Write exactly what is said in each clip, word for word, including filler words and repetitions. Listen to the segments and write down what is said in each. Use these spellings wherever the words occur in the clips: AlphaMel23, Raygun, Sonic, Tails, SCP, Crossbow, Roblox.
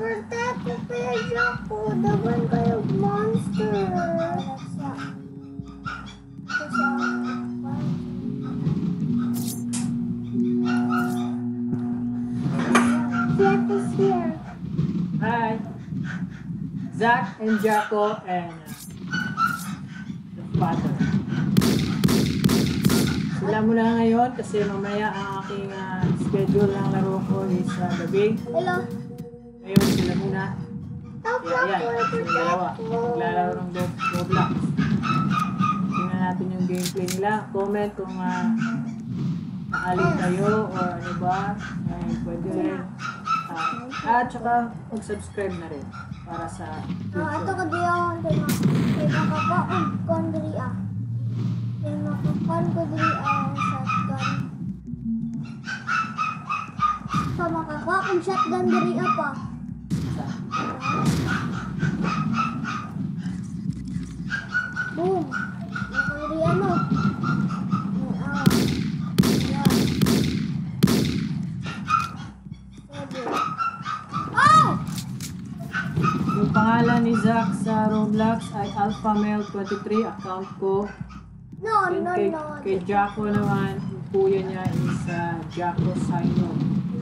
protected by a jackal, the one-eyed monster. Zack and Jacko and the father. Sila muna ngayon kasi mamaya ang aking uh, schedule ng laro ko is uh, gabi. Hello. Ngayon sila muna. Ayan, ayan. Sila dalawa. Maglalaro ng Roblox. Tingnan natin yung gameplay nila. Comment kung uh, naaling kayo o ano ba. Ay, pwede rin. Uh, at saka mag-subscribe na rin. Para sa future. No, ito ko di ako kay makakakondria. Kay makakakondria ang shotgun. Pa makakakong shotgun dria pa. Boom! Makakakondria mo. Pangalan ni Zack sa Roblox ay Alpha Male twenty-three, account ko. No, and no, kay, no. Kay Jacko naman, yung kuya niya is uh, Jacko Sino.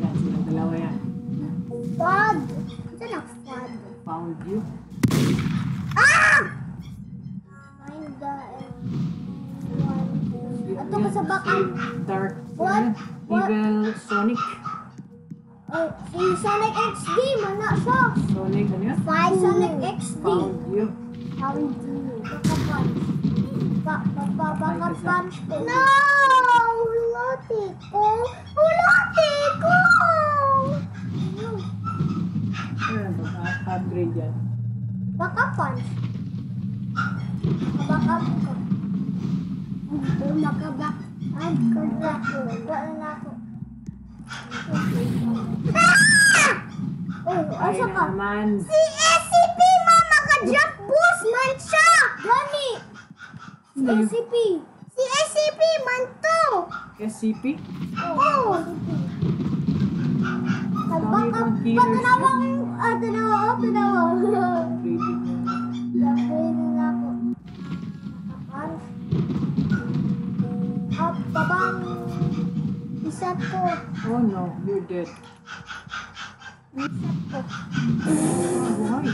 Yan, silang dalawa yan. Fog! Ito na, fog. Found you. Ah! Mind the... Ato ko sa bakan. Dark. What? What? Evil Sonic. Oh, si Sonic X D, mana siya? Sonic, ano yun? Five Sonic X D. Found you. Found you. Baka-punch. No! Hulati ko! Hulati ko! Baka-upgrade yan. Baka-punch. Baka-punch. Baka-back. Ay, kabak ko. Wala na ako. Ay naman. Si S C P mama ka jump boost man siya. Gani. Si S C P. Si S C P man to. S C P? Oo. Baka tanawa ko. Ah tanawa ko. Tanawa ko. Lakoy na lako. Up babang. Isa ko. Oh no, you're dead. Isa ko. Why?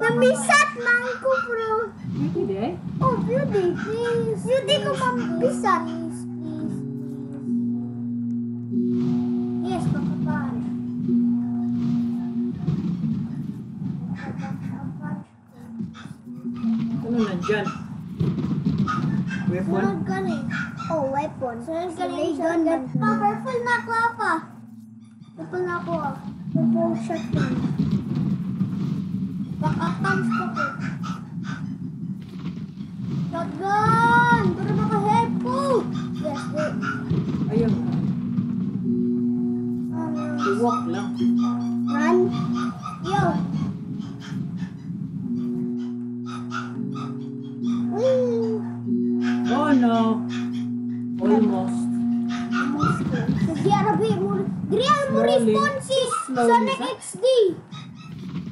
Mabisat man ko, bro. Beauty day? Oh, beauty. Please. Beauty ko mabisat. Please, please. Yes, makapal. Ano na dyan? Weapon? Sunod ka rin. Oh, weapon. Sunod ka rin. Shotgun. Pa, purple na ako pa. Purple na ako ah. Purple shotgun. Baka thumbs ko ko. Shotgun! Pero baka help ko. Yes, wait. Ayun. Walk lang. Run. Yo. No, almost. Grabe mo, grabe mo respawn si Sonic X D.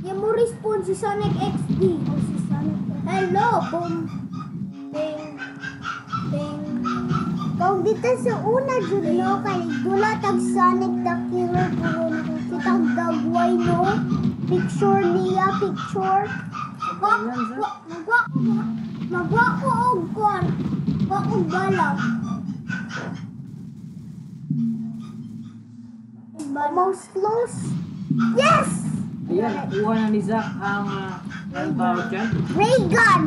Grabe mo respawn si Sonic X D. Hello, boom. Ding, ding. Kung dito sa una, Julio, kay dula tag Sonic the Killer kung kitang dagway no. Picture niya, picture. Magwa, magwa, magwa ko og kon. Ako bala. Almost close. Yes! Ayan, nakuha na ni Zack ang uh, raygun. Raygun!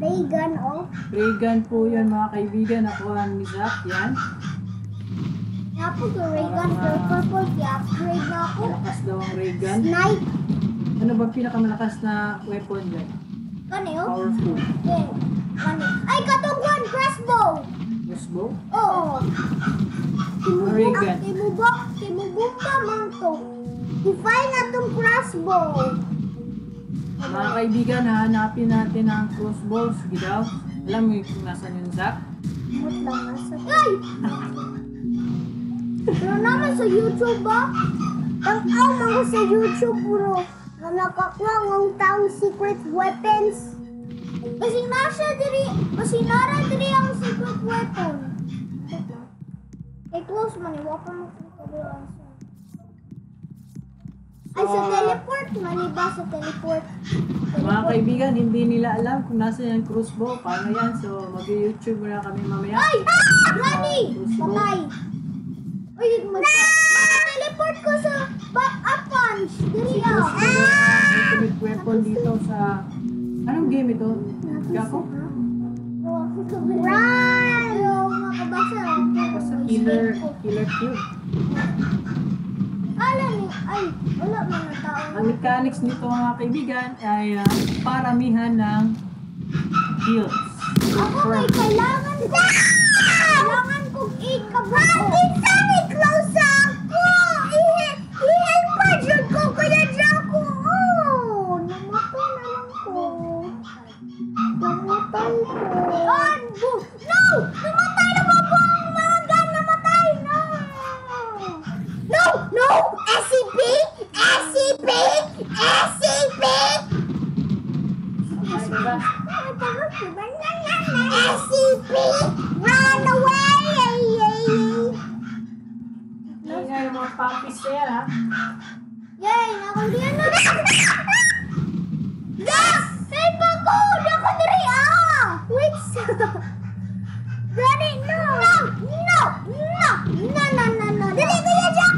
Raygun, oh. Raygun po yan mga kaibigan. Nakuha ni Zack, yan. Kaya po yung raygun. Purple, kaya upgrade na ako. Malakas daw ang raygun. Snipe. Ano ba pinakamalakas na weapon yan? Kaneo? Powerful. Okay. Ay, katong one, crossbow! Crossbow? Oo. Raygun. Timubok, timubok pa man to. Define na tong crossbow. Mga kaibigan, hahanapin natin ang crossbow. Sige daw. Alam mo yung kung nasan yung Zack? Ay! Pero no me soy youtuber. Tampoco no soy youtuber. Nakakakuha ng taong secret weapons. Kasi nasa diri, kasi nara diri ang secret weapon. Kay close man, iwapa mo kung kabilang sa. Ay, sa teleport, maniba sa teleport. Mga kaibigan, hindi nila alam kung nasa yung crossbow. Paano yan? So, mag-YouTube na kami mamaya. Ay! Rani! Patay! Uy, mag-teleport ko sa back-up punch. Diri ah! Secret weapon dito sa... Anong game ito? Kako? Run! Killer, killer cube. Alam niyo, ay, wala mga tao. Ang mechanics nito mga kaibigan ay uh, paramihan ng kills. Ako may kailangan ko, kailangan kong ikabalo. Bakit sabi close ako? I-help pa dyan ko, kaya dyan ko. Oh, namato na lang ko. Namatan ko. Oh, no! Namatay na ba po? No! No! S C P! S C P! S C P! S C P! Run away! Ngayon mga puppies na yan, ha? Yay! Nakulihan na! Yes! Hey, Paco! Nakudiri, ah! Wait, sir! Daddy, no! No! No! No! No, no, no, no! Dali, kaya dyan!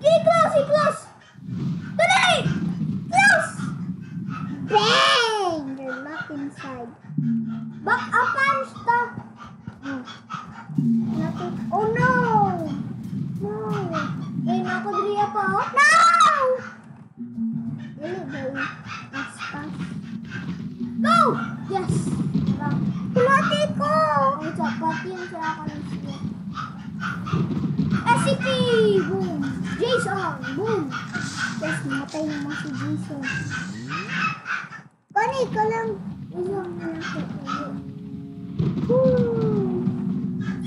Get close, get close. Tonight! Close! Bang! They're locked inside. Back up and stuff. Nothing. Oh no! No! May nakudriya pa oh. No! Really, baby. That's fast. Go! Yes! Plate ko! Ang chapati ang sarakanin siya. S C P! Boom! Jason! Boom! Yes, matay naman si Jason. Kani, ikaw lang. Ikaw lang sa iyo. Boom!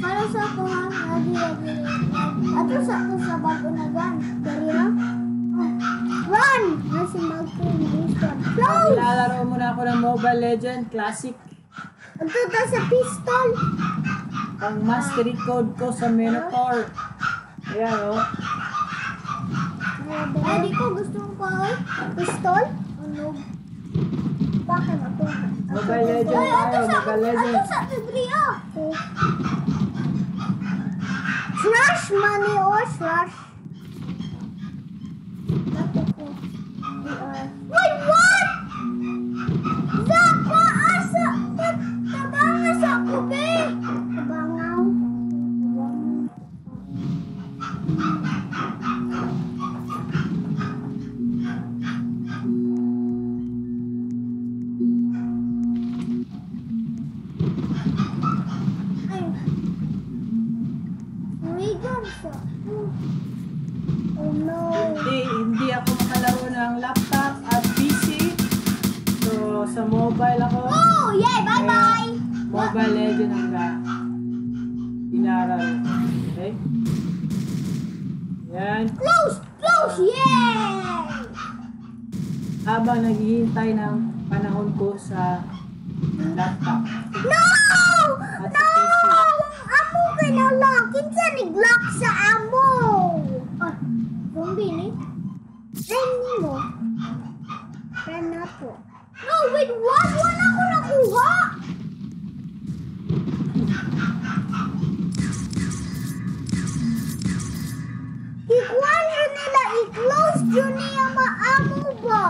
Para sa ako ha, nagi-ragi. Ato sa ako sa bago na gan. Dari ha? Run! Nasi magto yung Jason. Close! Lalaro muna ako ng Mobile Legends Classic. Ato ta sa pistol. Ang mastery code ko sa Minotaur. Ayan o. Ay, di ko gusto ko pistol. Ano? Bakit ako? Mobile Legends tayo. Mobile Legends. Ato sa Biblia. Slash money o slash. Ato ko. Wait, what? Zaka asa. Tabanga sa kubi. Tabangaw. Hindi, hindi ako makalaro ng laptop at P C. So, sa mobile ako. Oh, yay! Bye-bye! Mobile Legends ang inaral. Okay? Ayan. Close! Close! Yay! Habang naghihintay ng panahon ko sa laptop. No! At no! Amo ka na lang! Kinsa nag-lock sa amo! Ah, zombie ni? Friend mo. Friend na to. No, wait! What? Wala ko nakuha! Ikuan rin nila! I-close yun niya maamo ba?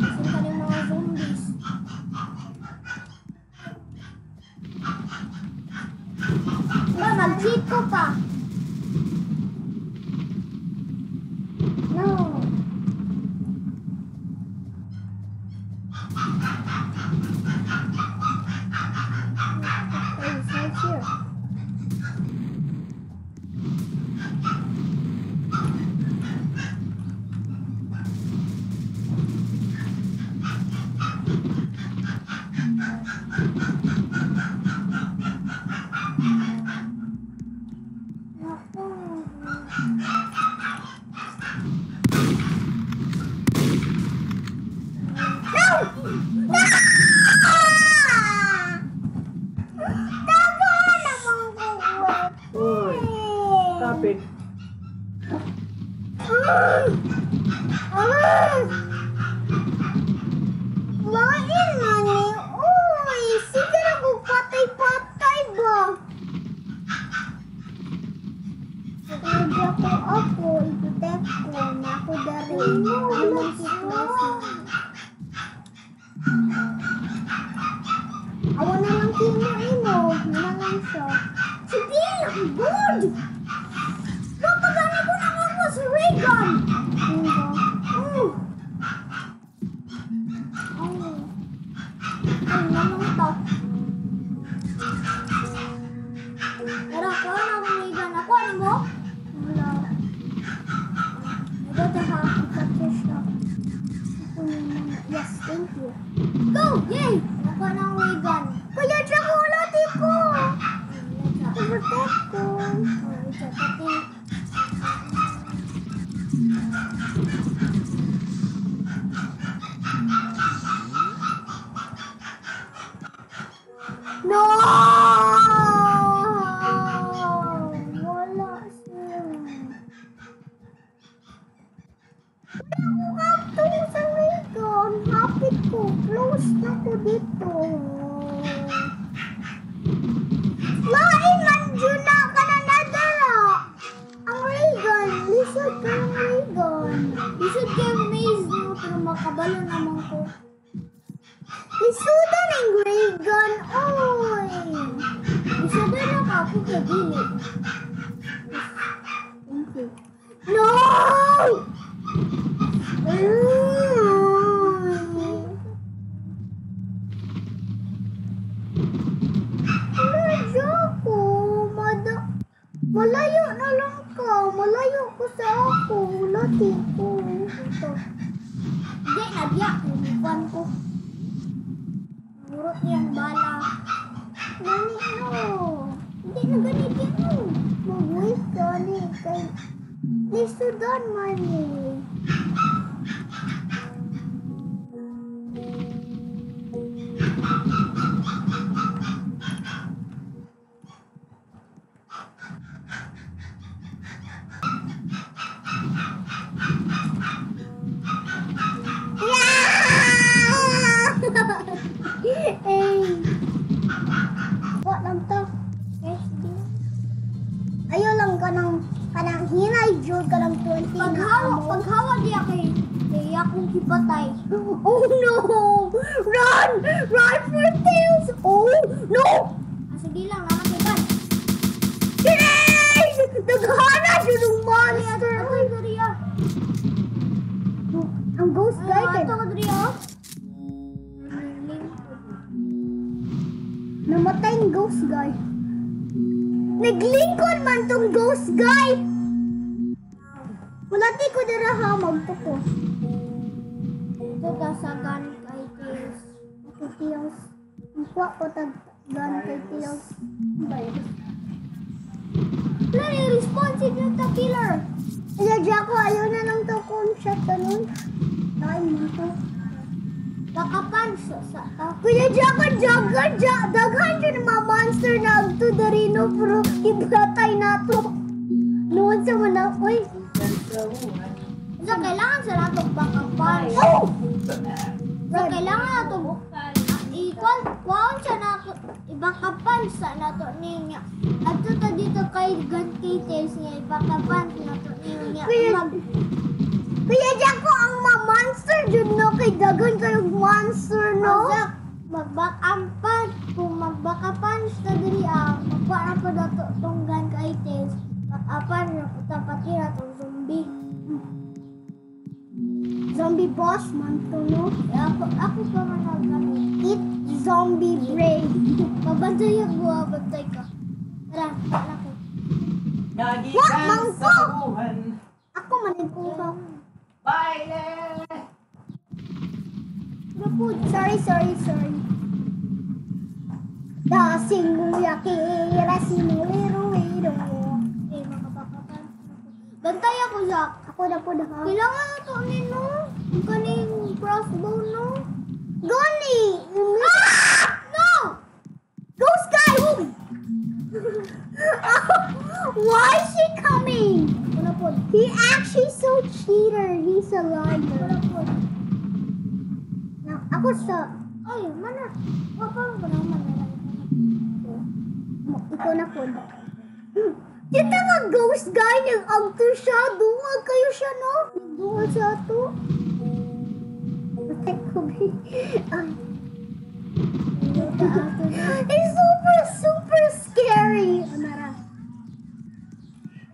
Kasi kami mga zombies. Wala, mag-cheat ko pa. No. papel. Go, Sky! Go! Oh, why is she coming? He actually so cheater. He's a liar. No, ako sa. Oy, mana? Wapang ko na mana. Ikaw na po. Kita nga ghost guy ng auto siya. Duwag kayo siya, no? Duwag siya ito. Protect ko ba? Ay. It's super, super scary.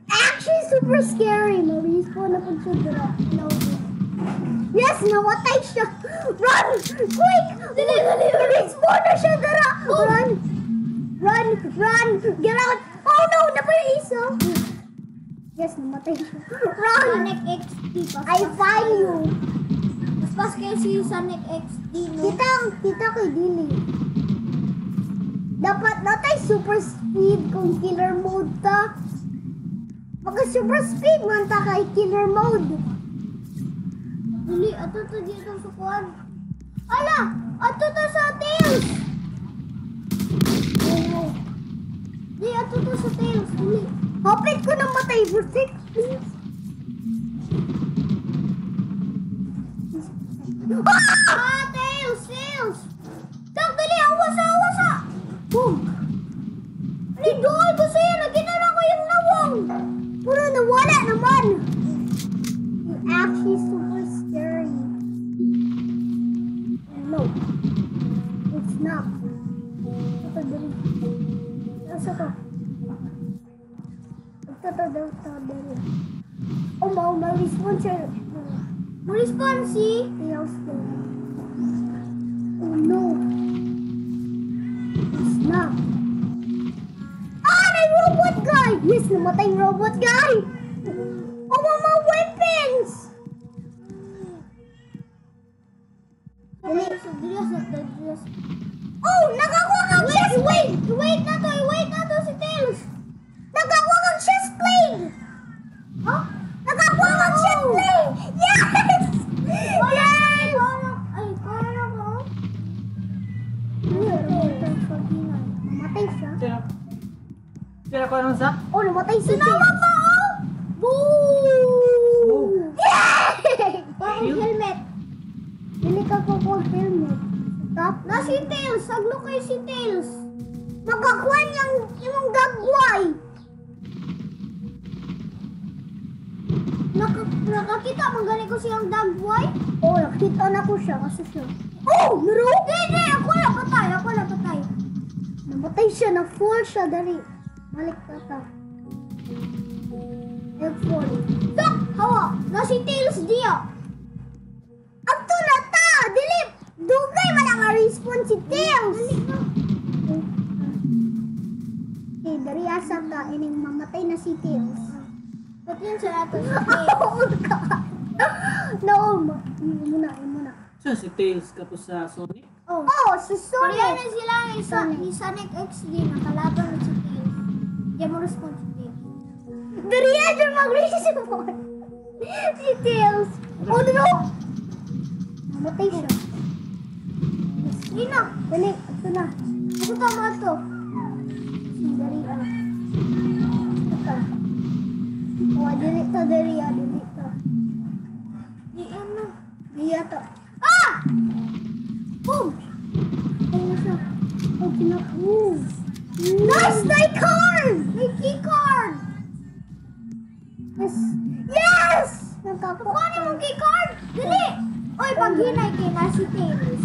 Actually, super scary. Maurice po na po siya. Yes, nawatay siya. Run! Quick! Maurice po na siya. Run! Run! Run! Get out! Oh no! Napaiso! Yes, namatay siya. Run! Sonic X D. I find you. Mas pas kayo si Sonic X D. Kita, kita kay Dili. Dapat natay super speed kung killer mode ta. Pagka super speed man ta kay killer mode. Dili, ato to dito sa kuwan. Ala! Ato to sa Tails! Oh. Dili, ato to sa Tails. Dili. Hapit ko na matay for six please. Ah! Tails! Tails! Tak, dali! Awas! Awas! Boom! Lidol ko sa'yo! Naginala ko yung nawang! Puro nawala naman! You're actually super scary. No. It's not. Ito dali. Nasa ka? Ito dali. Ito dali. Oh, ma-respawn siya. Ma-respawn si? Tails ko. Oh no! It's not. Ah! May robot guy! Yes! Namatay yung robot guy! Oh! Mga weapons! Oh! Nakakuha kang chest plate! Wait na to! Wait na to si Tails! Nakakuha kang chest plate! Huh? Nakakuha kang chest plate! Yes! Yes! Namatay siya. Sino? Sino ko anong sa? Oh, namatay siya. Sinawa ko! Boom! Yay! Bakong helmet. Hindi ka po po helmet. Na si Tails. Saglo kayo si Tails. Magkakuha niyang imong gagway. Nakakita magaling ko siyang dagway? Oh, nakita na ko siya. Kaso siya. Oh! Meron! Hindi! Ako na patay! Ako na patay! Namatay siya! Na-fall siya! Dali! Malik na ito. Nag-fall. Tok! Hawa! Na si Tails diya! Ato na ta! Dili! Dugay man ang respawn si Tails! Okay, dari asa ka. Ining mamatay na si Tails. Ba't yun siya nato si Tails? Ahoon ka! Naon! Muna! Muna! So, si Tails ka po sa Sonic? Oo, oh, si Sonic! Kaya na sila ni Sonic X D nakalaban na si Tails. Diyan mo respond si Tails. Dariya dyan mag-respond! Si Tails! Oh no! Namatay siya. Sige na! Dali! Ito na! Ako tama ito! Si Dariya. Ito ka. O, dali ito Dariya. Dali ito. Diyan na. Diyan ito. Ah! Boom! Ayun na siya. Oh, pinag-move. Nice! My card! My key card! Yes! Yes! Nagkakuhanin mong key card! Dali! Oy, paghinay kay na si Tails.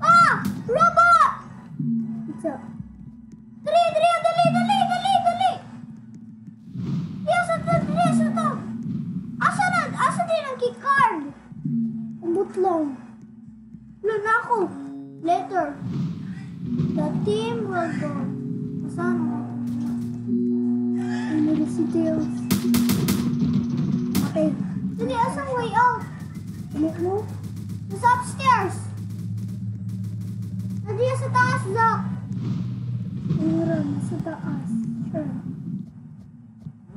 Ah! Robot! So, dali, dali, dali, dali, dali, dali! Dali, asa to, dali, asa to. Asa na, asa din ang keycard? Umutlong. Wala na ako. Later, the team will go. Asan mo? Ano na si Tails? Okay. Can it move? It's upstairs. Nandiyan sa taas, Zach. Meron, nasa taas. Sure.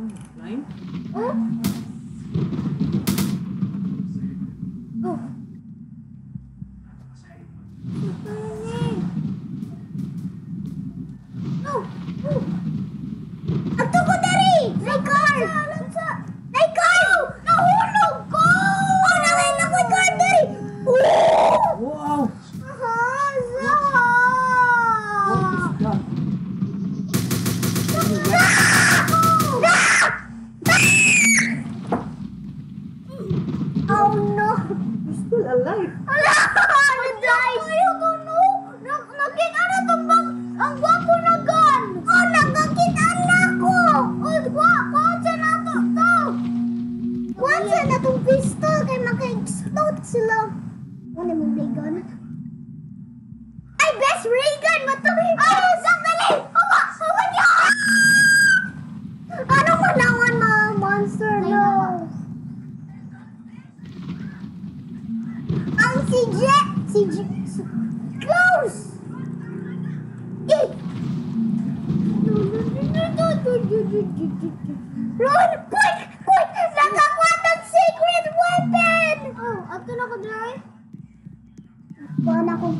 Oh, climb? Huh? Go. Go. Go. Ang tuko, Daddy! Raygun! Raygun! Nahulog ko! Oh, nakain ako, Raygun, Daddy! Wow! Alive. Ala! Nag-dive! Kayo doon, no? Nag-kitaan na tumbang! Ang guwapo na gun! Oh, nag-kitaan na ako! Oh, kuwansa na ito! Kuwansa na itong pistol kaya maka-explode sila! Ano mong Raygun? Ay, best Raygun! Matuloy! Ay, sandali! Hawa! Hawa niyo! Ano ko naman mga monster na? Si Jack, si Jack, si... Close! Eh! Run! Quick! Quick! Nakakuha ng secret weapon! Oh, ato na ko, Dry. Buwan akong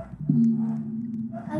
Ay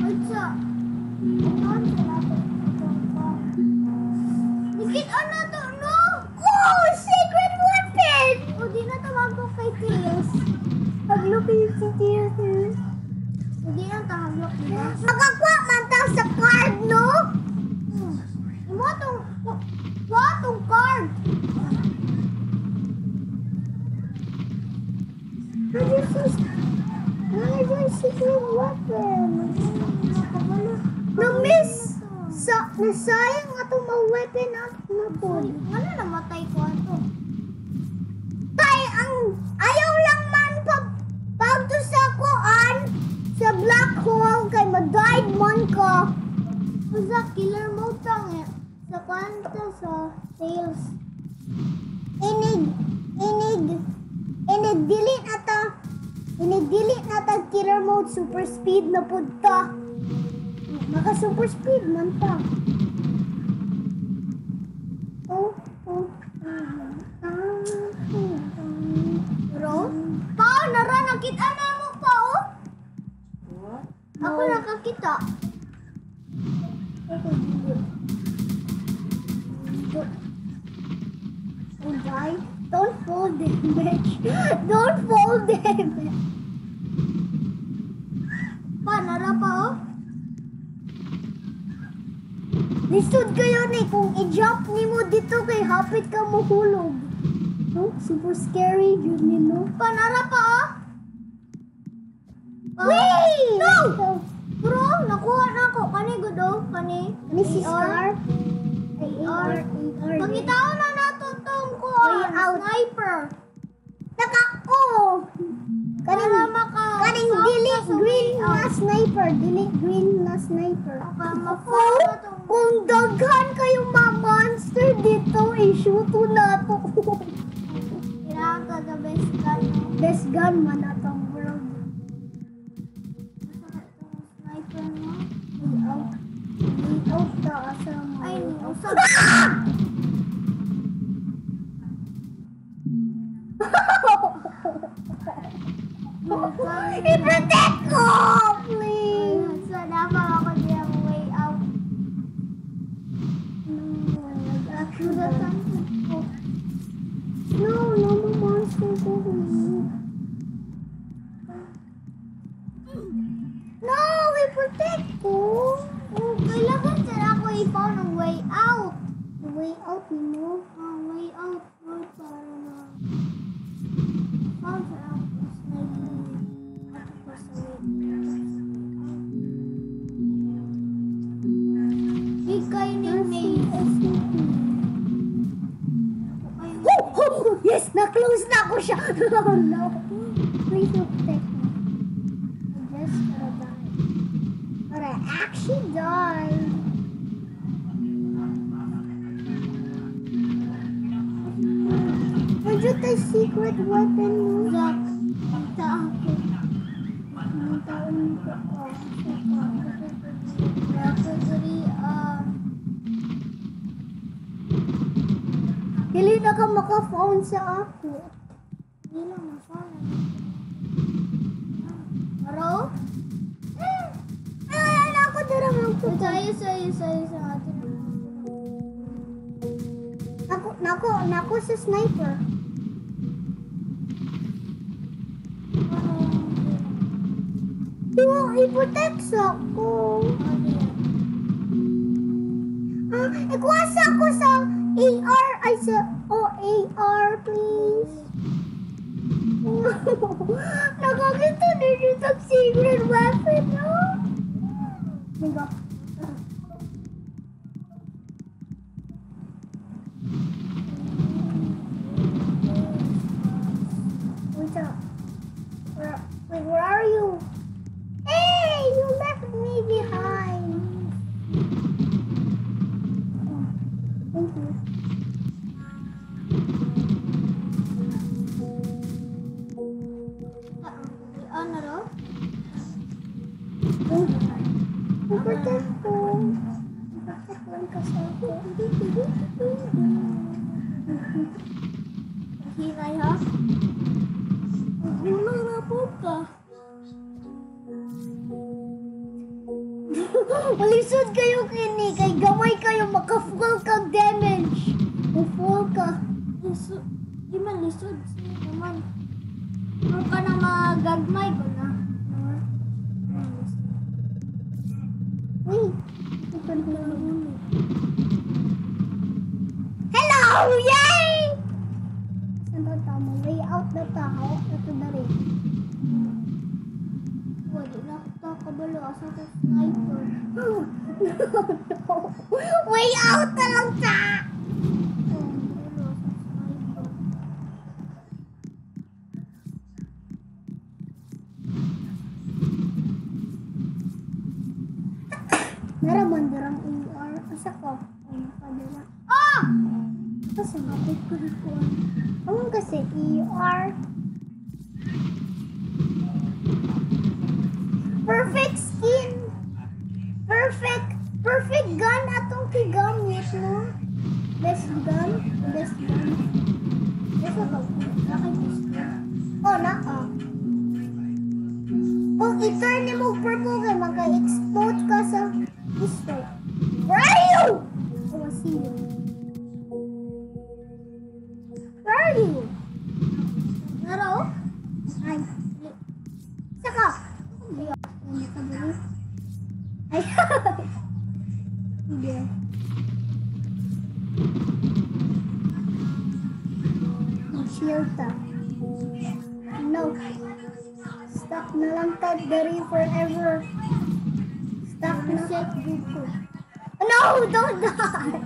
Ay, sa, ang sila ko. Nikit, ano to, no? Oh, secret weapon! O, di na tawag ko kay Tails. Paglupin si Theater. Hindi lang tahaglok nila. Magkakwa man tayo sa card, no? Iwa itong... Iwa itong card! What is this? What is secret weapon? Na-miss! Nasayang atong ma-weapon at napon. Ano namatay ko ato? Tay, ang... Ayaw lang man pag... Pagto sa kuan, sa black hole, kay mag-dive man ko. Usa, killer mode lang eh. Sa kwanta sa Tails. Inig, inig, inig-delete na ta, inig-delete na ta killer mode, super speed na punta. Maka-super speed man ta. Oh, oh, ah, oh, Ron? Pao, nara, nakita na mo, Pao? Ako nakakita. Don't fall damage. Don't fall damage. Pa, nara, Pao? Lisod kayo ni, kung i-jump ni mo dito kay hapit ka mo hulog. No, super scary, you need no. Panara pa, oh. Oh. Wait! No! Bro, nakuha na ako. Kani, good, oh. Kani. Kani si A R. A R. Pagkitao na natutong ko, oh. Sniper. Naka, oh. Kani, kani, delete green na sniper. Delete green na sniper. Oh, kung daghan kayong mga monster dito, i-shoot na to. Kiraga, the best gun. Best gun man na itong world. Masakit itong sniper mo. Way out. Way out na asama. Ay, usap. It's a dead call, please. So now I'm going to get way out. No, no more monsters over here. No, it's a dead call. I love it that I'm going to find a way out. The way out, you know. The way out. Yes, na-close na ako siya. Oh no. Please don't protect me. I'm just gonna die. But I actually died. I just a secret weapon. Look. Punta ako. Punta unta ko. Nakasuri ah. Dili na ka maka-phone sa ako. Hindi na maka-phone. Haro? Eh! Ay, na ako darang ako. Sayo, sayo, sayo, sayo atin ang ako. Nako, nako sa sniper. Diwa, i-protect sa ako. Ah, ikuwasa ako sa A R. I said, oh, A R, please. No. Nakakita na yun sa secret weapon, no? Diba? Wait up. Where, wait, where are you? Hey, you left me behind. Oh, thank you. Malisod kayo kinig, ay gamay kayo, maka-full kang damage. Full ka. Lisod. Di man lisod. Sige naman. Huwag ka na magagmay ko na. Wait. Hello! Yay! Saan daw tao mo? Way out na tao. Ito na rin. Wala na kita kabalo. Asa ka sniper? No, no. Way out na lang ta! Naraman darang A R. Asa ko? Ano ka dala? Ah! Kasi mapit ko rin ko. Ano kasi A R? Perfect skin! Perfect! Perfect gun atong kigamit mo. Best gun? Best gun? Best gun? Best gun? Oh, naka. Kung i-turn mo purple kay maka-explode ka sa pistol. Where are you? Oh, I see you. Where are you? Hello? Hi. Saka. Ay, hindi. Mag-shield ta. No. Stuck na lang ka, dari forever. Stuck reset na. Dito. No, don't die!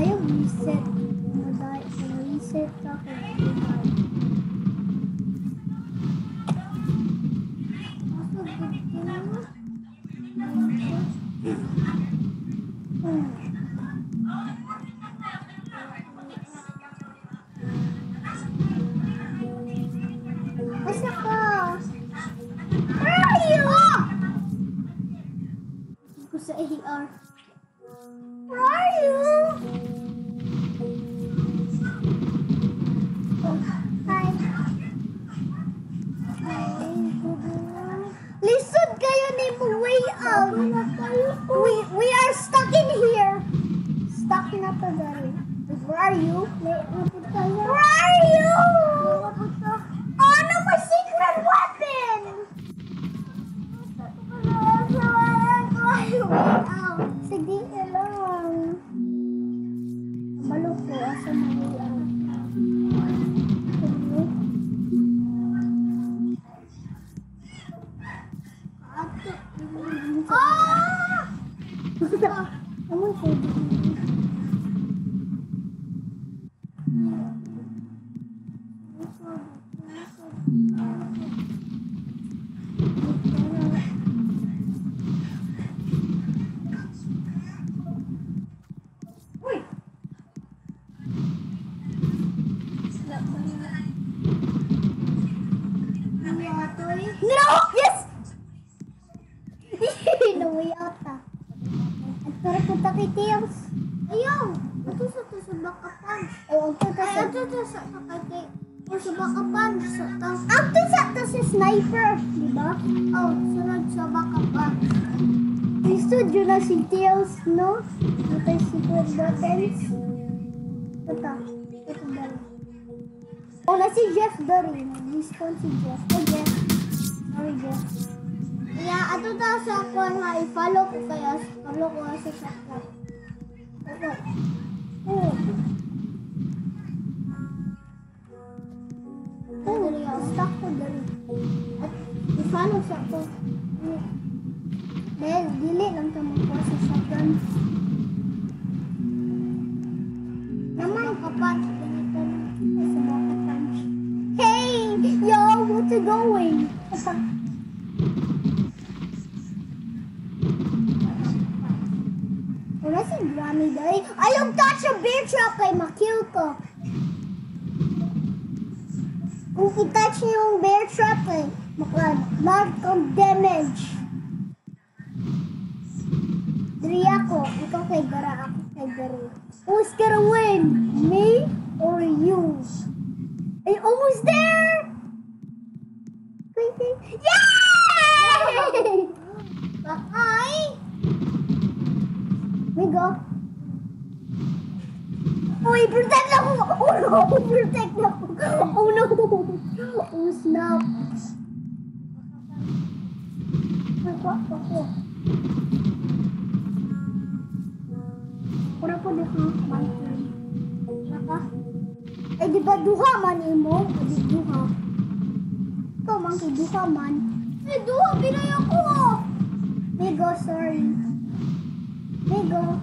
Ayaw, reset. Mag-die. Reset ka. Hi. Si Tails, no, no te secret buttons. Ito, ito dali. Wala si Jeff dali. Respawn si Jeff. Oh, Jeff. Sorry, Jeff. Kaya, ato ta sa kwan nga, i-follow ko kaya, follow ko sa shotgun. Ito. Oh. Ito dali, stuck ko dali. At, i-follow siya ko. Dahil dili lang ka magkuha sa shotgun. Naman kapat. Ganito na sa mga punch. Hey! Yo! What's it going? Asa? Wala si Grammy dahil. Ayaw touch a bear trap kay makill ko. Kung itouch niyo yung bear trap kay mag-mark ang damage. Three ako, ikaw kay Gara, ako kay Garo. Who's gonna win? Me or you? Are you almost there? Yay! Bye! We go. Uy, protect ako! Oh no! Protect ako! Oh no! Oh snap! Ako, ako. Pura po dito man. Naka. Eh di ba duha man imo? Eh di duha. Ikaw man kay duha man. Eh duha, binay ako! Migo, sorry. Migo.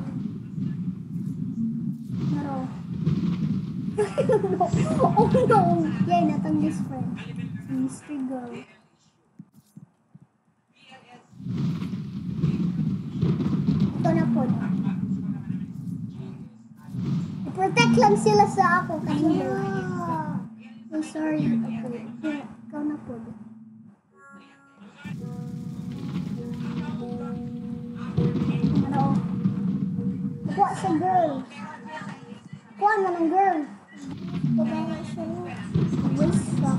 Naro. Oh no! Yay, natanglis friend. Mystery girl. Ito na po. Protect lang sila sa ako kasi yeah. I'm sorry. Okay. Yeah, ikaw na po. Ano? Kuha sa girl. Kuha na ng girl. Kuha na siya. Waste ka.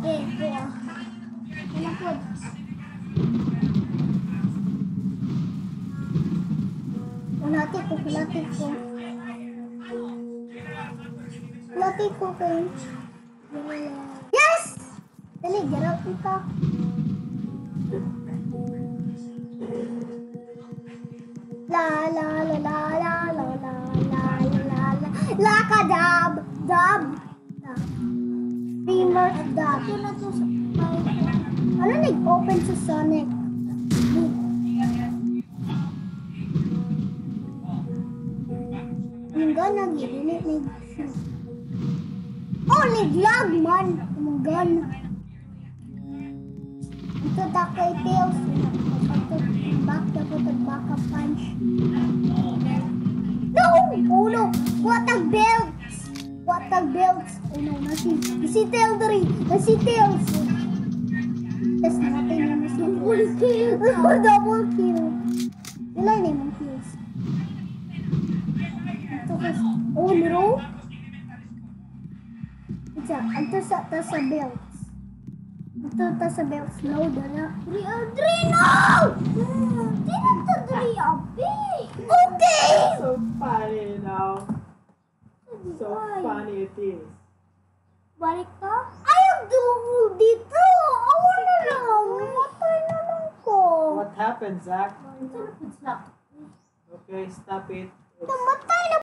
Okay, kuha. Ano na po. Unati ko, unati ko. Ko kayo. Yes! Dali, gano'n ito. La la la la la la la la la la Lakadab! Dab! Dab! Dreamer dab! Ano nag-open sa Sonic? Ang gano'n nag-ilinit nag-ilinit. Oh, naglag man! Kumagal. Ito ta kay Tails. Back na po tag-back up punch. No! Oh no! What a belt! What a belt! Oh no, nasi. Nasi Tails na rin. Nasi Tails. Tapos natin na nasi. Double kill! Double kill! Wala na yung kills. Ito kasi. Oh no! Ito sa ta sa belts. Ito ta sa belts. No, dala. Adreno! Dito to Drea B. Okay! So funny now. So funny it is. Balik ka? Ayaw dumo dito! Awa na lang! Matay na lang ko! What happened, Zach? Okay, stop it. Namatay na!